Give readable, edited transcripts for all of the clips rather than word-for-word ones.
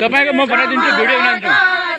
तपाईको म बनाइदिन्छु भिडियो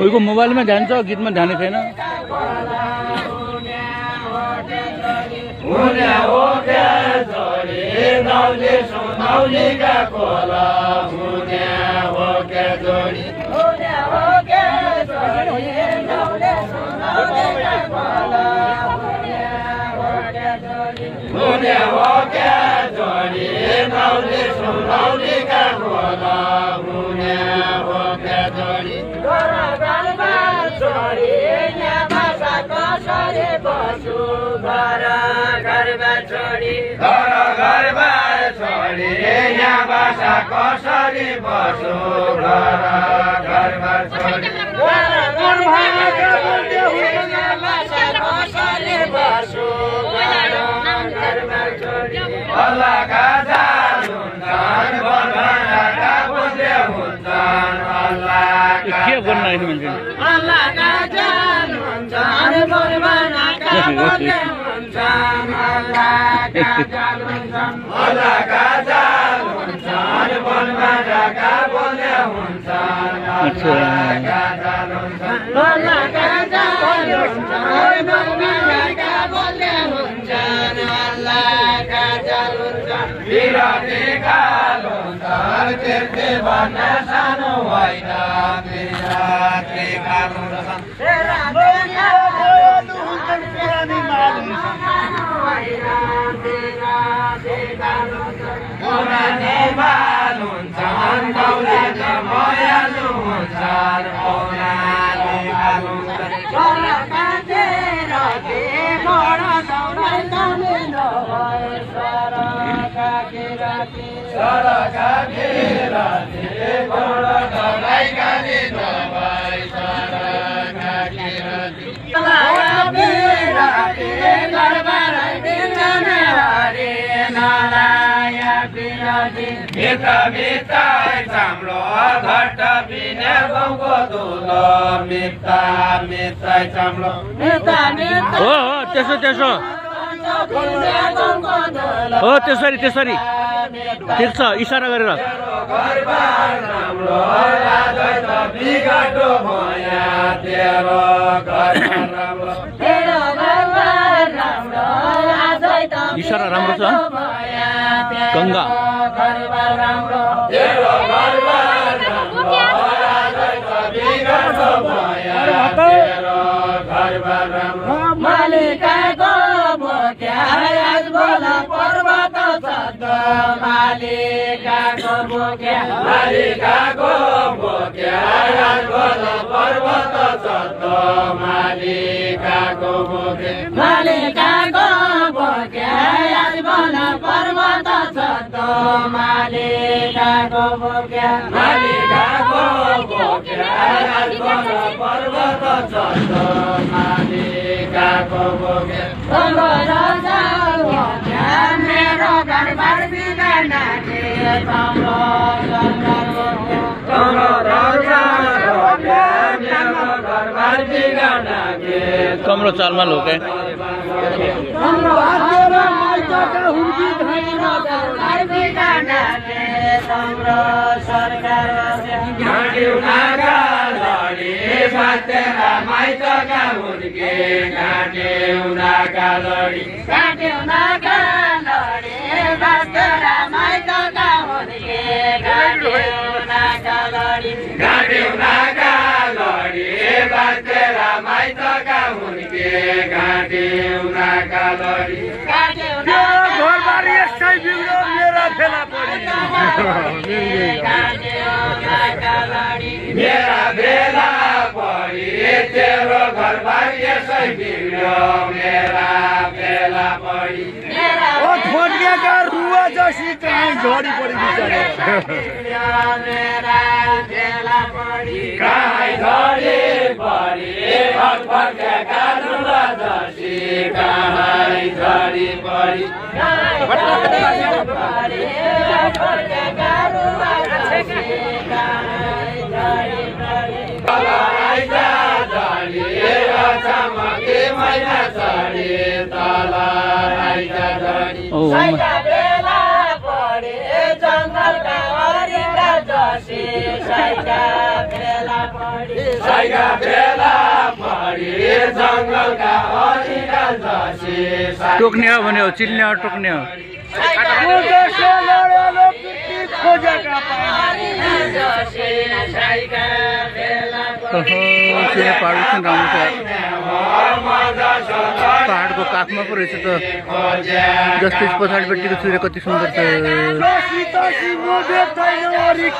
उनको मोबाइल में ध्यान दो, गीत में ध्यान रखे ना। कमरो चाल माल हो गए टोक्ने हो भने हो चिल्ने हो टोक्ने हो पहाडको काखमा पो रहेछ त जस्तै पछाडीपट्टिको सूर्य कति सुन्दर छ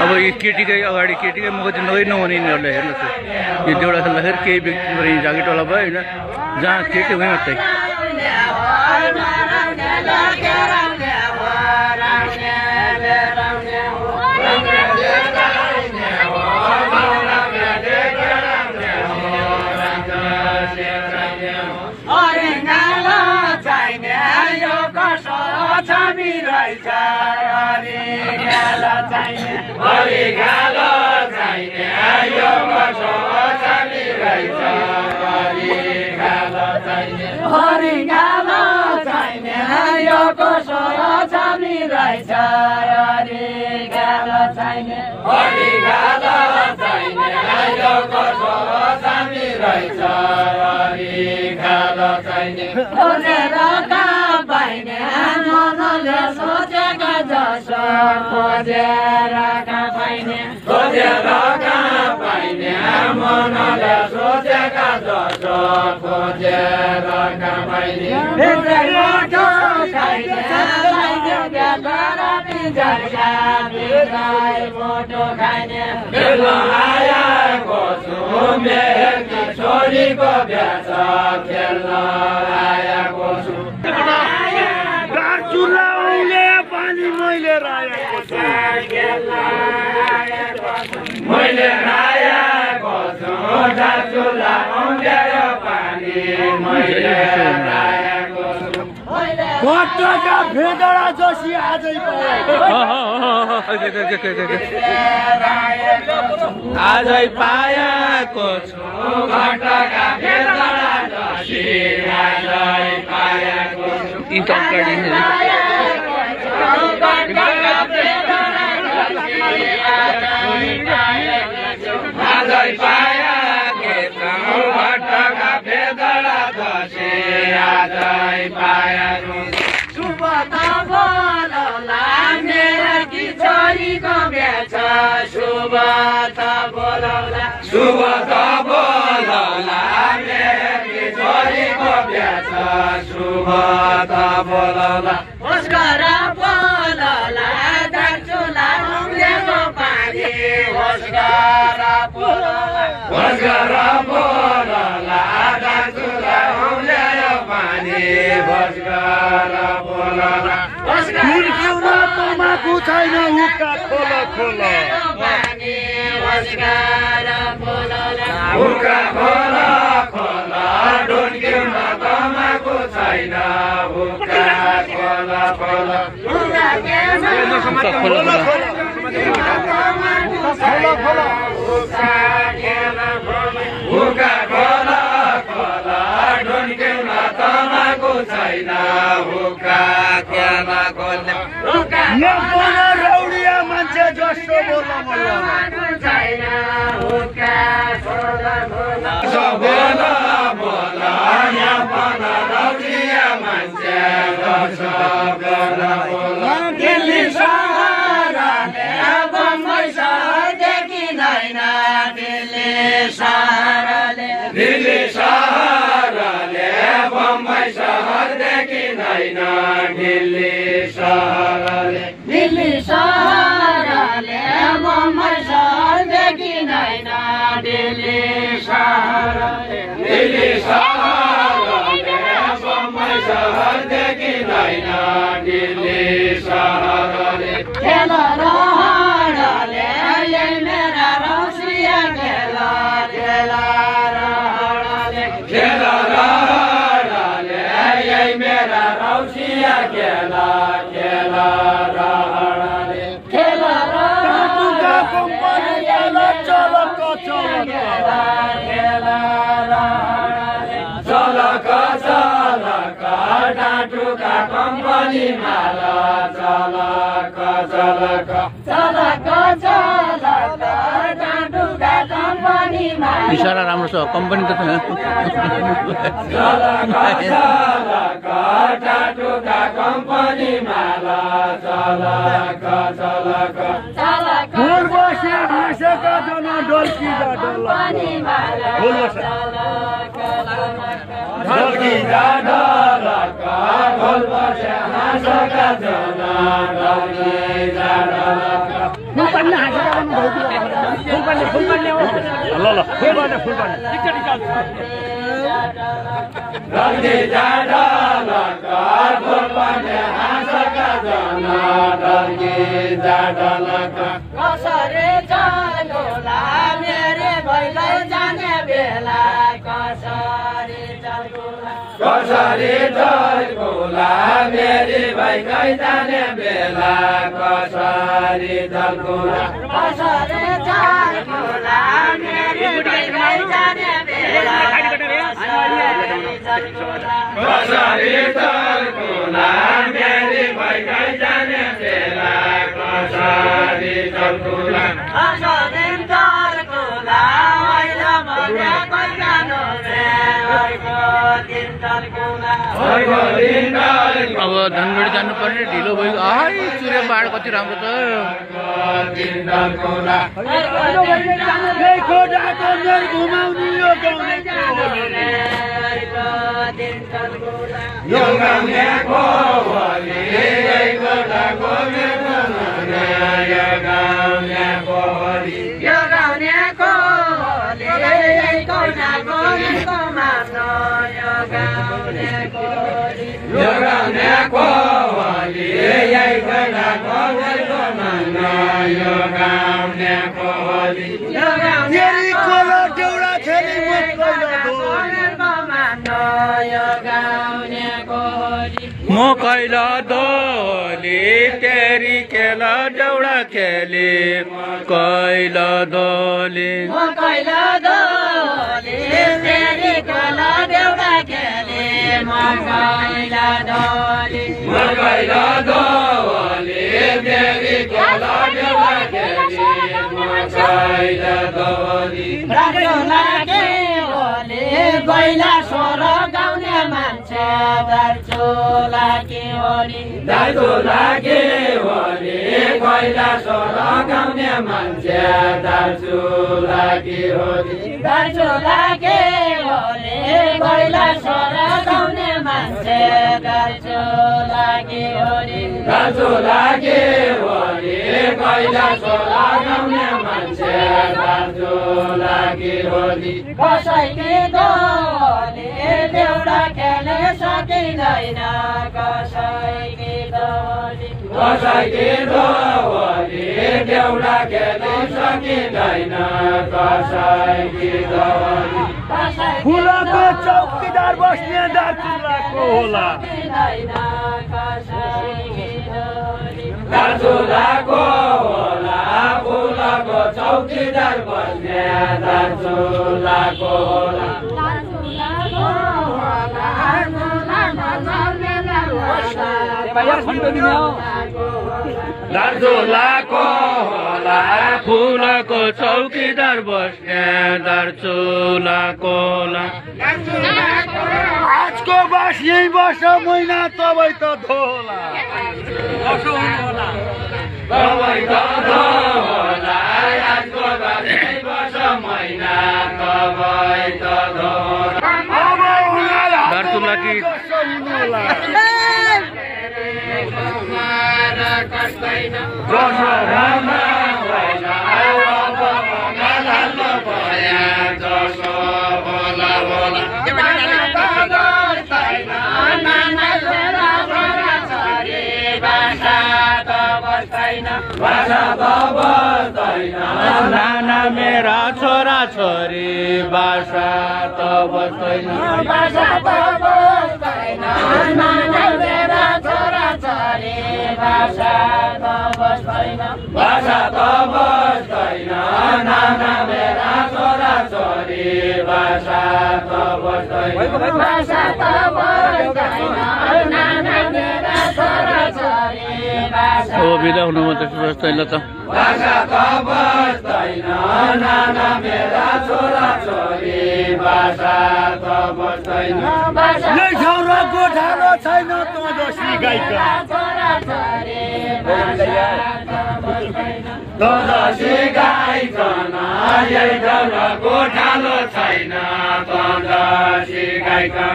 अब ये केटीकै अगाडि केटीकै मुख चाहिँ नगै नहुने यिनीहरूले हेर्नुस् यो देउडा खेल्दाखेरि केही व्यक्तिहरू जाकेट वाला भयो हैन जहाँ केटी भए मात्रै आजै पाएको छु घटका भेटडा जसी आजै पाएको छु घटका भेटडा जसी आजै पाएको छु घटका भेटडा जसी आजै पाएको छु शुभ त बोलला मेरा कि छोरी को ब्याह शुभ त बोलला मेरा कि छोरी को ब्याह शुभ त बोलला होस्कर बोलला दाजुला उम्लेको पानी होस्कर बोलला दाजुला उम्लेको पानी होस्कर Bola bola, ya bola. আসিয়েই বসা মইনা তবাই তো ধোলা তবাই তো ধোলা আজকো বাসেই বসা মইনা তবাই তো ধোলা ধর তোমরা কি नाना मेरा छोरा छोरी बासा तो बस्दैन बासा तो बस्दैन नाना मेरा छोरा छोरी बासा तो बस्दैन बासा तो बस्दैन नाना मेरा छोरा छोरी बासा तो बस्दैन बासा तो बस्दैन नाना मेरा छोरा छोरी ओ बिदा हुनु मत बस्दैन त बासा तो बस्दैन नाना मेरा छोरा छोरी बासा तो बस्दैन नै छोरो गोठालो छैन त दोस्री गाईको छोरा छोरी बासा तो बस्दैन दोस्री गाईको नायै छोरो गोठालो छैन त दोस्री गाईको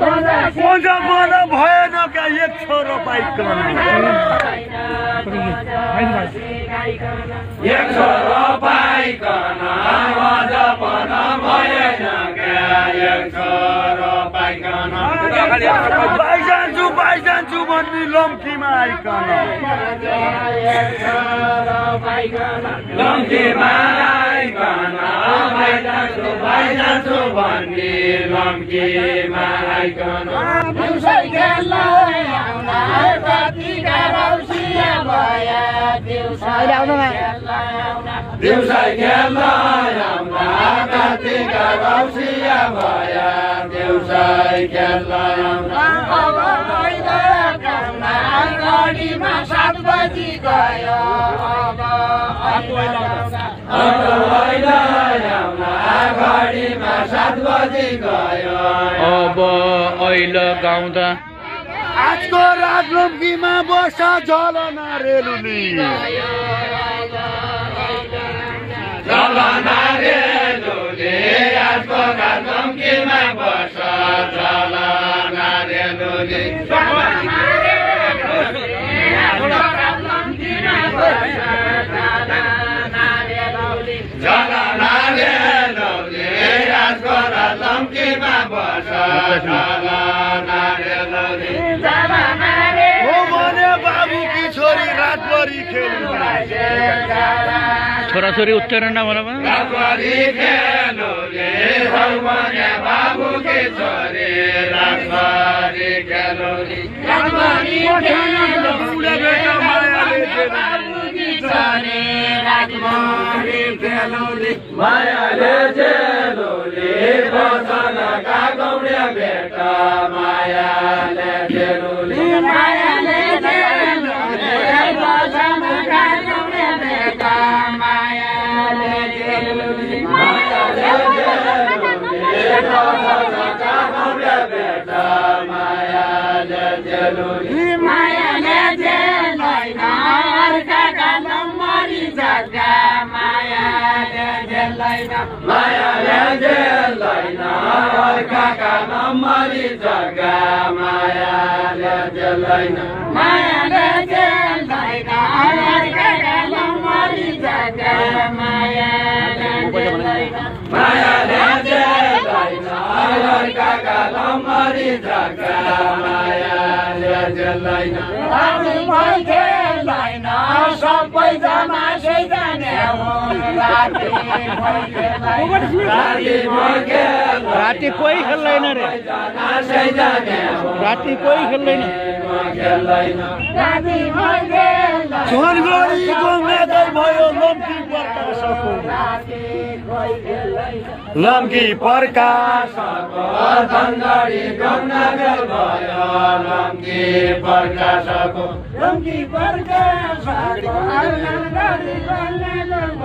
कोजा मन भएन के एक छोरो बाईको एक छोरो पाइकन अझपन भएन क्या एक छोरो पाइकन पाइजान्छु भन्ने लम्कीमा आइकन एक छोरो पाइकन लम्कीमा आइकन पाइजान्छु भन्ने लम्कीमा आइकन मुसै खेल्न आउला कति गरौसिया भया दिउँसै खेल्न आउँदा कति गरौसिया भया दिउँसै खेल्न आउँदा अब आइद कामना गढीमा ७ बजी गयो अब आइद कामना गढीमा ७ बजी गयो अब आइल गाउँदा आजको रात लम्कीमा बसा झलना रेलुनी झलना रेलुनी आजको रात लम्कीमा बसा झलना रेलुनी झलना रेलुनी आजको रात लम्कीमा बसा झलना रेलुनी झलना रेलुनी आजको रात लम्कीमा बसा झलना रेलुनी छोरा छोरी उत्तर ना बोला राति कोही खेल्दैन रे राति कोही खेल्दैन छोरी गङ्गादै भयो लम्की पर्कासको लम्की पर्कासको धनगढी गङ्गागल भयो लम्की पर्कासको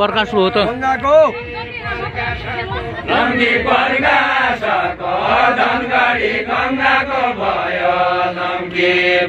प्रकाश हो त लम्की पर्कासको धनगढी गङ्गाको भयो Gago